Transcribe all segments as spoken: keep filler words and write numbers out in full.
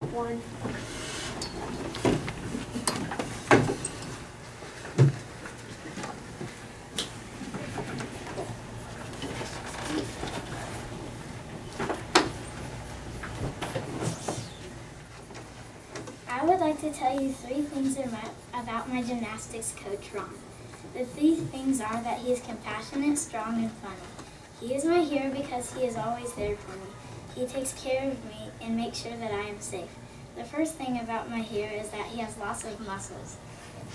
One. I would like to tell you three things about my gymnastics coach, Ron. The three things are that he is compassionate, strong, and funny. He is my hero because he is always there for me. He takes care of me and makes sure that I am safe. The first thing about my hero is that he has lots of muscles.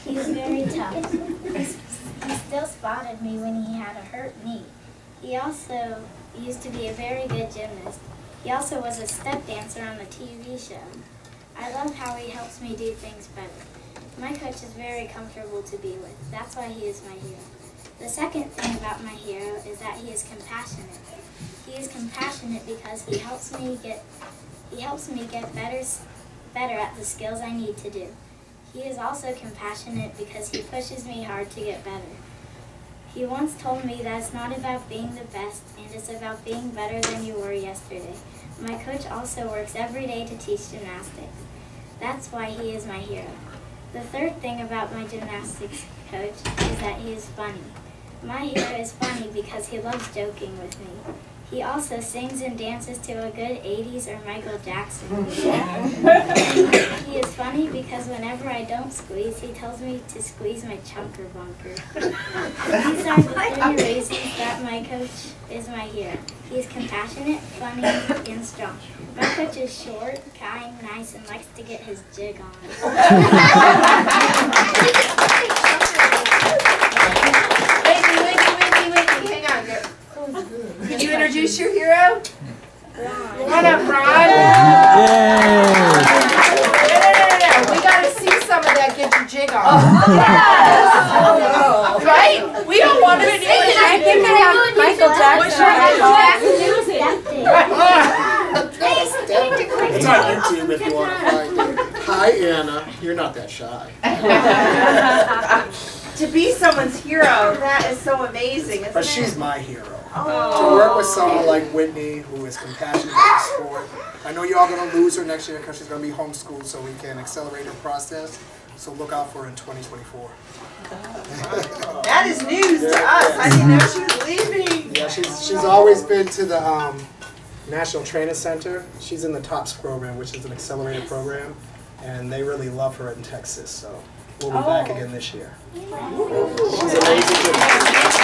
He is very tough. He still spotted me when he had a hurt knee. He also used to be a very good gymnast. He also was a step dancer on the T V show. I love how he helps me do things better. My coach is very comfortable to be with. That's why he is my hero. The second thing about my hero is that he is compassionate. He is compassionate because he helps me get he helps me get better better at the skills I need to do. He is also compassionate because he pushes me hard to get better. He once told me that it's not about being the best, and it's about being better than you were yesterday. My coach also works every day to teach gymnastics. That's why he is my hero. The third thing about my gymnastics coach is that he is funny. My hero is funny because he loves joking with me. He also sings and dances to a good eighties or Michael Jackson. He is funny because whenever I don't squeeze, he tells me to squeeze my chunker bunker. These are the three reasons that my coach is my hero. He is compassionate, funny, and strong. My coach is short, kind, nice, and likes to get his jig on. Could you introduce your hero? Ron. Come on up, Ron. Yay. No, no, no, no, no. We got to see some of that get your jig on. Oh, yes. Right? We don't want to see it. I think I have Michael Jackson. It's on YouTube if you want to find it. Hi, Anna. You're not that shy. To be someone's hero, that is so amazing, isn't but it? But she's my hero. Oh. To work with someone like Whitney, who is compassionate about sport. I know you're all going to lose her next year because she's going to be homeschooled, so we can accelerate her process. So look out for her in twenty twenty-four. Oh. That is news yeah, to us. Yeah. I didn't know she was leaving. Yeah, she's, she's always been to the um, National Training Center. She's in the TOPS program, which is an accelerated program. And they really love her in Texas, so we'll be oh. back again this year. She's amazing.